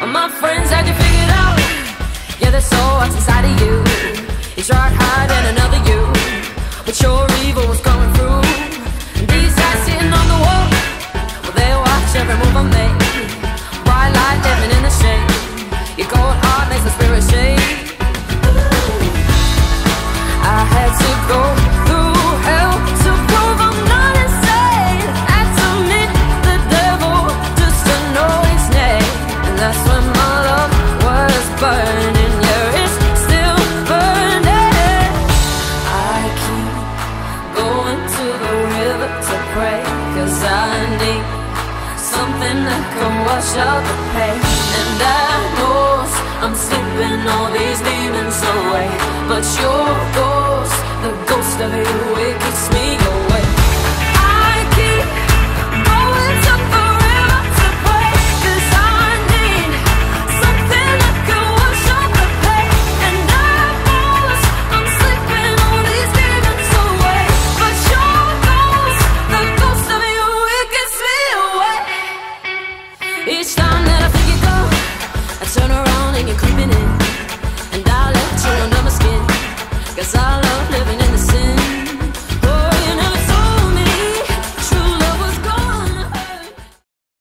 All my friends, I can figure it out. Yeah, there's so much inside of you. You tried hiding another you, but your evil was coming through. And these guys sitting on the wall, well, they watch every move I make. Bright light living in the shade. Your cold heart makes my spirit shake. I had to go through hell to prove I'm not insane. Had to meet the devil just to know his name. And that's when my love was burning. Yeah, it's still burning. I keep going to the river to pray, 'cause I need something that can wash out the pain. And I know I'm slipping all these demons away, but your ghost, the ghost of you, it keeps me away. I keep going to forever to pray, 'cause I need something that can wash out the pain. And I know I'm slipping all these demons away, but your ghost, the ghost of you, it keeps me away. Each time